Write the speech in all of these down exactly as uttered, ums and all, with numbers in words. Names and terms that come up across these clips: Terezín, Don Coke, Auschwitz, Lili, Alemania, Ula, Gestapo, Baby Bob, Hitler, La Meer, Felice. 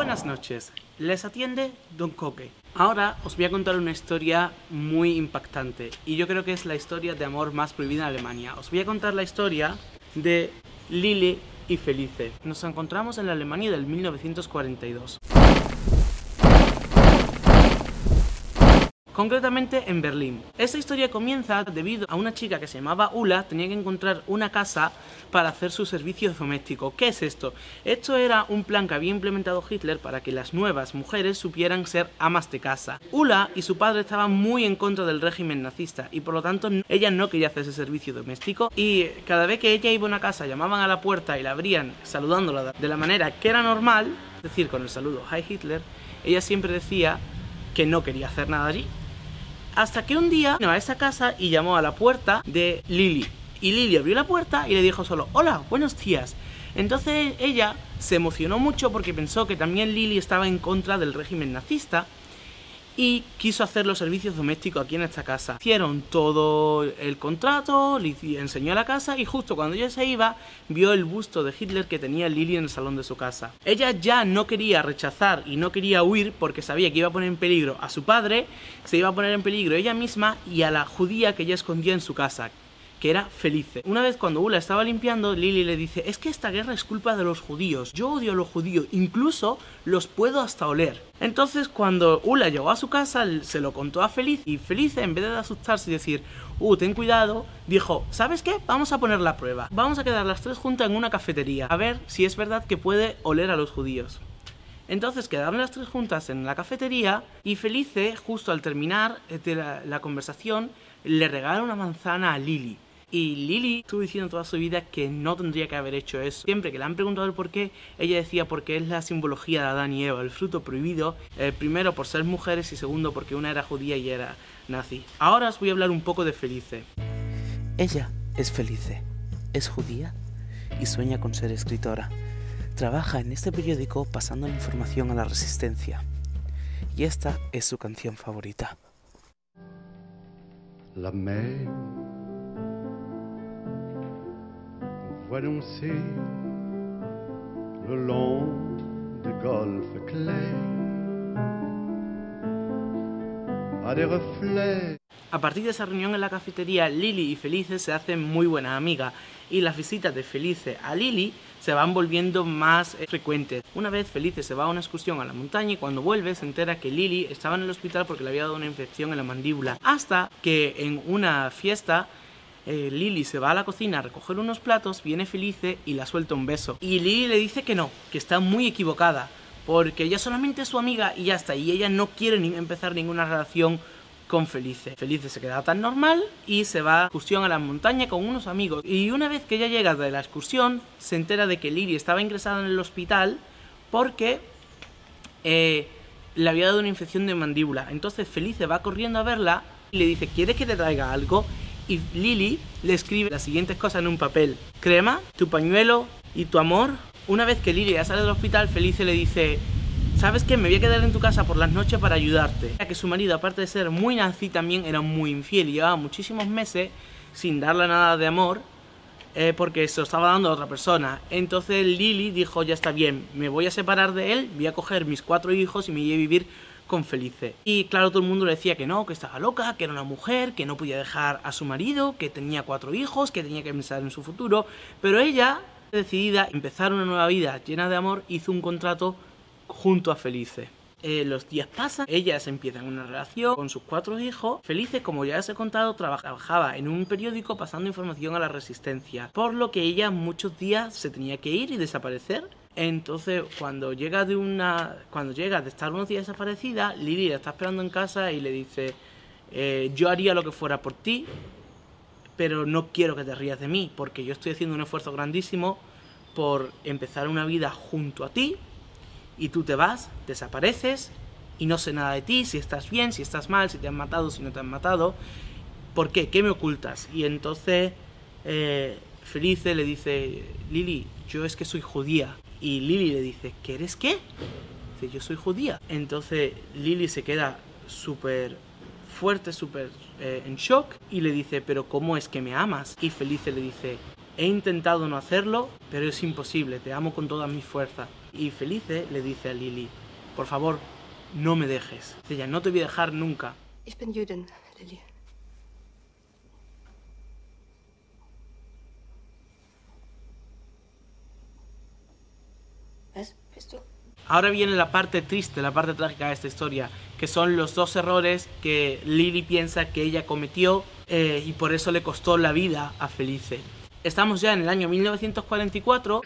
Buenas noches, les atiende Don Coke. Ahora os voy a contar una historia muy impactante y yo creo que es la historia de amor más prohibida en Alemania. Os voy a contar la historia de Lili y Felice. Nos encontramos en la Alemania del mil novecientos cuarenta y dos. Concretamente en Berlín. Esta historia comienza debido a una chica que se llamaba Ula, tenía que encontrar una casa para hacer su servicio doméstico. ¿Qué es esto? Esto era un plan que había implementado Hitler para que las nuevas mujeres supieran ser amas de casa. Ula y su padre estaban muy en contra del régimen nazista y por lo tanto ella no quería hacer ese servicio doméstico, y cada vez que ella iba a una casa llamaban a la puerta y la abrían saludándola de la manera que era normal, es decir, con el saludo "Hi Hitler", ella siempre decía que no quería hacer nada allí. Hasta que un día vino a esa casa y llamó a la puerta de Lili. Y Lili abrió la puerta y le dijo solo: "Hola, buenos días". Entonces ella se emocionó mucho porque pensó que también Lili estaba en contra del régimen nazista y quiso hacer los servicios domésticos aquí en esta casa. Hicieron todo el contrato, le enseñó la casa y justo cuando ella se iba, vio el busto de Hitler que tenía Lili en el salón de su casa. Ella ya no quería rechazar y no quería huir porque sabía que iba a poner en peligro a su padre, se iba a poner en peligro ella misma y a la judía que ella escondía en su casa, que era Felice. Una vez, cuando Ula estaba limpiando, Lili le dice: "Es que esta guerra es culpa de los judíos, yo odio a los judíos, incluso los puedo hasta oler". Entonces cuando Ula llegó a su casa, se lo contó a Felice, y Felice, en vez de asustarse y decir "Uh, ten cuidado", dijo: "¿Sabes qué? Vamos a poner la prueba, vamos a quedar las tres juntas en una cafetería, a ver si es verdad que puede oler a los judíos". Entonces quedaron las tres juntas en la cafetería y Felice, justo al terminar de la, la conversación, le regala una manzana a Lili. Y Lili estuvo diciendo toda su vida que no tendría que haber hecho eso. Siempre que le han preguntado el por qué, ella decía porque es la simbología de Adán y Eva, el fruto prohibido, eh, primero por ser mujeres y segundo porque una era judía y era nazi. Ahora os voy a hablar un poco de Felice. Ella es Felice, es judía y sueña con ser escritora. Trabaja en este periódico pasando la información a la resistencia. Y esta es su canción favorita. La mer. Voyons-y le long des golfes clairs à des reflets. A partir de esa reunión en la cafetería, Lili y Felice se hacen muy buenas amigas y las visitas de Felice a Lili se van volviendo más frecuentes. Una vez Felice se va a una excursión a la montaña y cuando vuelve se entera que Lili estaba en el hospital porque le había dado una infección en la mandíbula. Hasta que en una fiesta Eh, Lili se va a la cocina a recoger unos platos, viene Felice y la suelta un beso. Y Lili le dice que no, que está muy equivocada, porque ella solamente es su amiga y ya está, y ella no quiere ni empezar ninguna relación con Felice. Felice se queda tan normal y se va a excursión a la montaña con unos amigos. Y una vez que ella llega de la excursión, se entera de que Lili estaba ingresada en el hospital porque eh, le había dado una infección de mandíbula. Entonces Felice va corriendo a verla y le dice: "¿Quieres que te traiga algo?". Y Lili le escribe las siguientes cosas en un papel: crema, tu pañuelo y tu amor. Una vez que Lili ya sale del hospital, Felice le dice: "¿Sabes qué? Me voy a quedar en tu casa por las noches para ayudarte". Ya que su marido, aparte de ser muy nazi, también era muy infiel y llevaba muchísimos meses sin darle nada de amor eh, porque se lo estaba dando a otra persona. Entonces Lili dijo: "Ya está bien, me voy a separar de él, voy a coger mis cuatro hijos y me voy a vivir con Felice". Y claro, todo el mundo le decía que no, que estaba loca, que era una mujer, que no podía dejar a su marido, que tenía cuatro hijos, que tenía que pensar en su futuro. Pero ella, decidida a empezar una nueva vida llena de amor, hizo un contrato junto a Felice. Eh, los días pasan, ellas empiezan una relación con sus cuatro hijos. Felice, como ya os he contado, trabajaba en un periódico pasando información a la resistencia, por lo que ella muchos días se tenía que ir y desaparecer. Entonces, cuando llega de una, cuando llega de estar unos días desaparecida, Lili la está esperando en casa y le dice: eh, "Yo haría lo que fuera por ti, pero no quiero que te rías de mí, porque yo estoy haciendo un esfuerzo grandísimo por empezar una vida junto a ti, y tú te vas, desapareces, y no sé nada de ti, si estás bien, si estás mal, si te han matado, si no te han matado. ¿Por qué? ¿Qué me ocultas?". Y entonces eh, Felice le dice: "Lili, yo es que soy judía". Y Lili le dice: "¿Que eres qué?". Dice: "Yo soy judía". Entonces Lili se queda súper fuerte, súper eh, en shock y le dice: "¿Pero cómo es que me amas?". Y Felice le dice: He intentado no hacerlo, pero es imposible, te amo con todas mis fuerzas. Y Felice le dice a Lili, por favor, no me dejes. Ella, no te voy a dejar nunca. Ich bin Jüdin, Lili. ¿Ves? ¿Ves tú? Ahora viene la parte triste, la parte trágica de esta historia, que son los dos errores que Lili piensa que ella cometió eh, y por eso le costó la vida a Felice. Estamos ya en el año mil novecientos cuarenta y cuatro.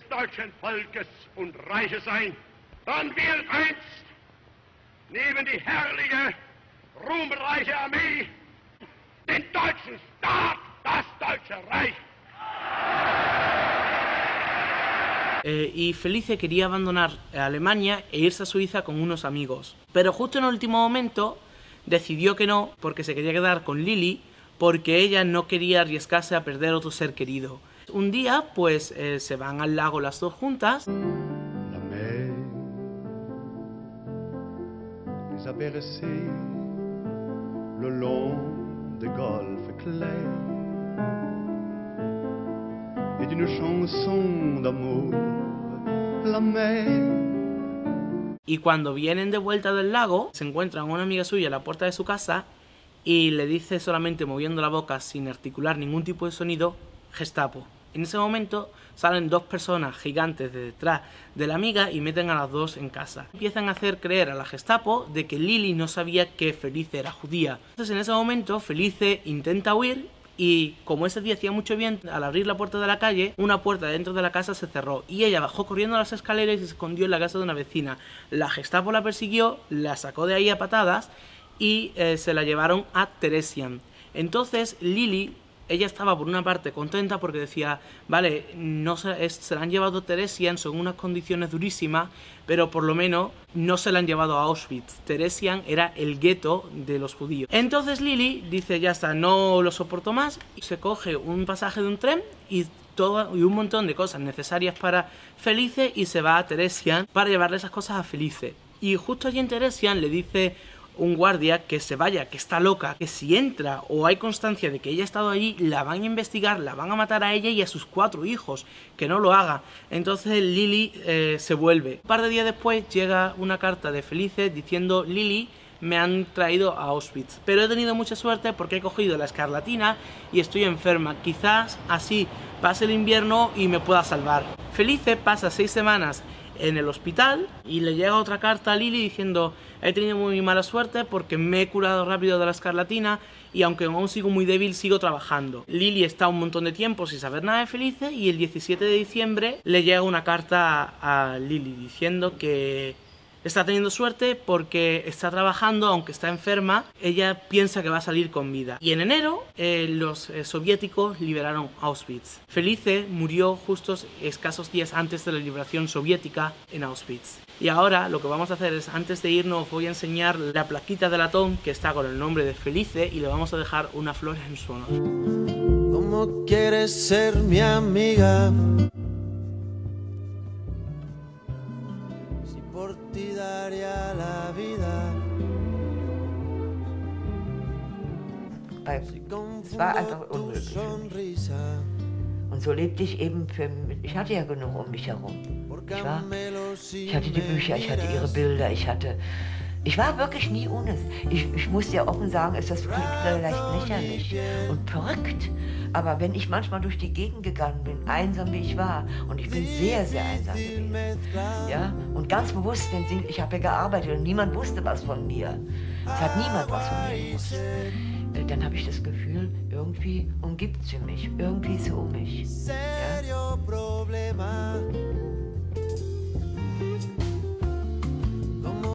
Eh, y Felice quería abandonar Alemania e irse a Suiza con unos amigos. Pero justo en el último momento decidió que no, porque se quería quedar con Lili, porque ella no quería arriesgarse a perder a otro ser querido. Un día, pues, eh, se van al lago las dos juntas. La mer les a bercé le long des golfes clairs et d'une chanson d'amour. Y cuando vienen de vuelta del lago, se encuentran una amiga suya a la puerta de su casa y le dice solamente moviendo la boca sin articular ningún tipo de sonido, Gestapo. En ese momento salen dos personas gigantes de detrás de la amiga y meten a las dos en casa. Empiezan a hacer creer a la Gestapo de que Lili no sabía que Felice era judía. Entonces en ese momento Felice intenta huir. Y como ese día hacía mucho viento, al abrir la puerta de la calle, una puerta dentro de la casa se cerró y ella bajó corriendo a las escaleras y se escondió en la casa de una vecina. La Gestapo la persiguió, la sacó de ahí a patadas y eh, se la llevaron a Terezín. Entonces Lili, ella estaba por una parte contenta porque decía, vale, no se, es, se la han llevado a Terezín, son unas condiciones durísimas, pero por lo menos no se la han llevado a Auschwitz. Terezín era el gueto de los judíos. Entonces Lili dice, ya está, no lo soporto más, y se coge un pasaje de un tren y, todo, y un montón de cosas necesarias para Felice y se va a Terezín para llevarle esas cosas a Felice. Y justo allí en Terezín le dice un guardia que se vaya, que está loca, que si entra o hay constancia de que ella ha estado allí, la van a investigar, la van a matar a ella y a sus cuatro hijos, que no lo haga. Entonces Lili eh, se vuelve. Un par de días después llega una carta de Felice diciendo, Lili, me han traído a Auschwitz, pero he tenido mucha suerte porque he cogido la escarlatina y estoy enferma, quizás así pase el invierno y me pueda salvar. Felice pasa seis semanas en el hospital y le llega otra carta a Lili diciendo, he tenido muy mala suerte porque me he curado rápido de la escarlatina y aunque aún sigo muy débil, sigo trabajando. Lili está un montón de tiempo sin saber nada de Felice y el diecisiete de diciembre le llega una carta a Lili diciendo que está teniendo suerte porque está trabajando, aunque está enferma, ella piensa que va a salir con vida. Y en enero, eh, los eh, soviéticos liberaron Auschwitz. Felice murió justos escasos días antes de la liberación soviética en Auschwitz. Y ahora lo que vamos a hacer es, antes de irnos, os voy a enseñar la plaquita de latón que está con el nombre de Felice y le vamos a dejar unas flores en su honor. ¿Cómo quieres ser mi amiga? La vida. Es war einfach unmöglich. Und so lebte ich eben für mich. Ich hatte ja genug um mich herum. Ich, war, ich hatte die Bücher, ich hatte ihre Bilder, ich hatte. Ich war wirklich nie ohne. Ich, ich muss dir offen sagen, ist das vielleicht lächerlich und verrückt. Aber wenn ich manchmal durch die Gegend gegangen bin, einsam wie ich war, und ich bin sehr, sehr einsam gewesen, ja, und ganz bewusst, denn ich habe ja gearbeitet und niemand wusste was von mir. Es hat niemand was von mir gewusst. Dann habe ich das Gefühl, irgendwie umgibt sie mich, irgendwie ist sie um mich. Ja?